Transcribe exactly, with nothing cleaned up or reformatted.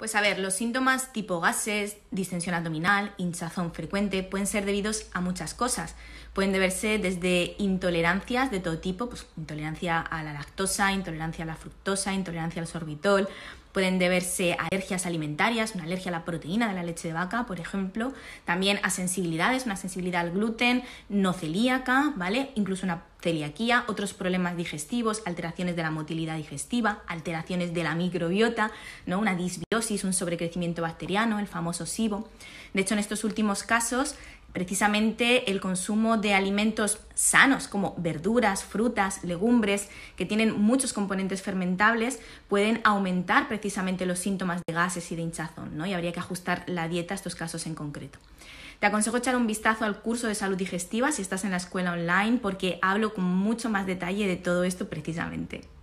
Pues a ver, los síntomas tipo gases, distensión abdominal, hinchazón frecuente pueden ser debidos a muchas cosas. Pueden deberse desde intolerancias de todo tipo, pues intolerancia a la lactosa, intolerancia a la fructosa, intolerancia al sorbitol. Pueden deberse a alergias alimentarias, una alergia a la proteína de la leche de vaca, por ejemplo. También a sensibilidades, una sensibilidad al gluten, no celíaca, ¿vale? Incluso una celiaquía, otros problemas digestivos, alteraciones de la motilidad digestiva, alteraciones de la microbiota, ¿no? Una disbiosis, un sobrecrecimiento bacteriano, el famoso SIBO. De hecho, en estos últimos casos, precisamente el consumo de alimentos sanos como verduras, frutas, legumbres, que tienen muchos componentes fermentables, pueden aumentar precisamente los síntomas de gases y de hinchazón, ¿no? Y habría que ajustar la dieta a estos casos en concreto. Te aconsejo echar un vistazo al curso de salud digestiva si estás en la escuela online, porque hablo con mucho más detalle de todo esto precisamente.